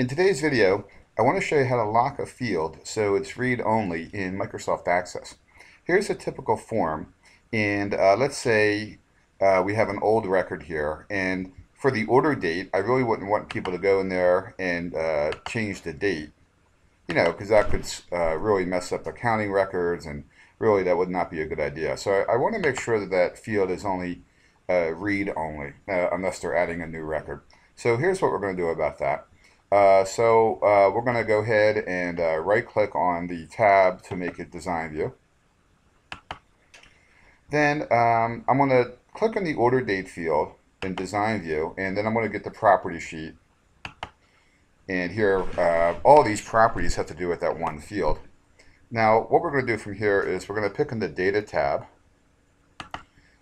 In today's video, I want to show you how to lock a field so it's read-only in Microsoft Access. Here's a typical form, and let's say we have an old record here, and for the order date, I really wouldn't want people to go in there and change the date, you know, because that could really mess up accounting records, and really that would not be a good idea. So I want to make sure that that field is only read-only, unless they're adding a new record. So here's what we're going to do about that. We're going to go ahead and right-click on the tab to make it Design View. Then I'm going to click on the Order Date field in Design View, and then I'm going to get the Property Sheet. And here, all these properties have to do with that one field. Now, what we're going to do from here is we're going to pick on the Data tab.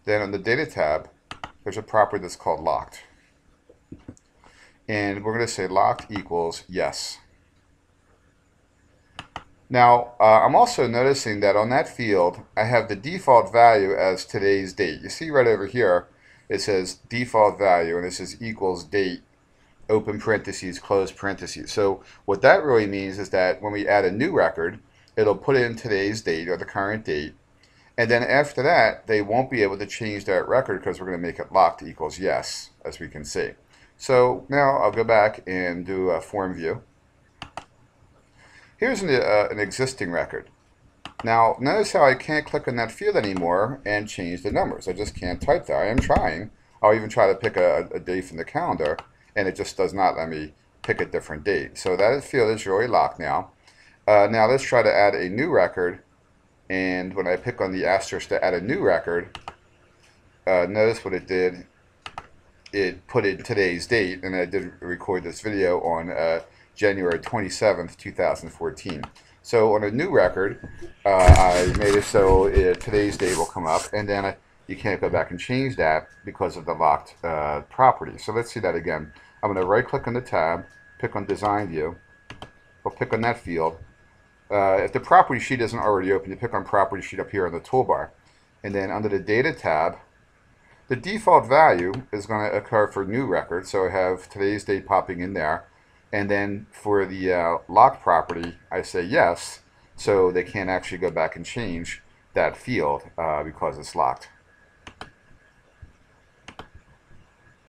Then on the Data tab, there's a property that's called Locked. And we're going to say locked equals yes. Now, I'm also noticing that on that field, I have the default value as today's date. You see right over here, it says default value, and it says equals date, open parentheses, close parentheses. So what that really means is that when we add a new record, it'll put in today's date or the current date. And then after that, they won't be able to change that record because we're going to make it locked equals yes, as we can see. So now I'll go back and do a form view. Here's an existing record. Now notice how I can't click on that field anymore and change the numbers. I just can't type that. I am trying. I'll even try to pick a day from the calendar, and it just does not let me pick a different date. So that field is really locked now. Now let's try to add a new record, and when I pick on the asterisk to add a new record, notice what it did. It put in today's date, and I did record this video on January 27th, 2014. So on a new record, I made it so today's date will come up, and then you can't go back and change that because of the locked property. So let's see that again. I'm going to right-click on the tab, pick on Design View. I'll pick on that field. If the Property Sheet isn't already open, you pick on Property Sheet up here on the toolbar. And then under the Data tab, the default value is going to occur for new record, so I have today's date popping in there. And then for the locked property, I say yes, so they can't actually go back and change that field because it's locked.